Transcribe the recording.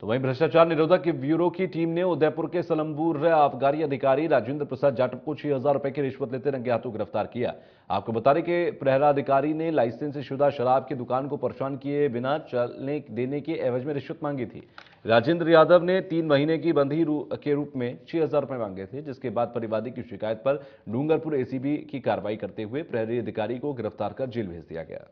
तो वहीं भ्रष्टाचार निरोधक ब्यूरो की टीम ने उदयपुर के सलम्बूर आबकारी अधिकारी राजेंद्र प्रसाद जाटव को 6000 रुपए की रिश्वत लेते रंगे हाथों गिरफ्तार किया। आपको बता दें कि प्रहरा अधिकारी ने लाइसेंस शुदा शराब की दुकान को परेशान किए बिना चलने देने के एवज में रिश्वत मांगी थी। राजेंद्र यादव ने 3 महीने की बंदी के रूप में 6000 रुपए मांगे थे, जिसके बाद परिवादी की शिकायत पर डूंगरपुर एसीबी की कार्रवाई करते हुए प्रहरी अधिकारी को गिरफ्तार कर जेल भेज दिया गया।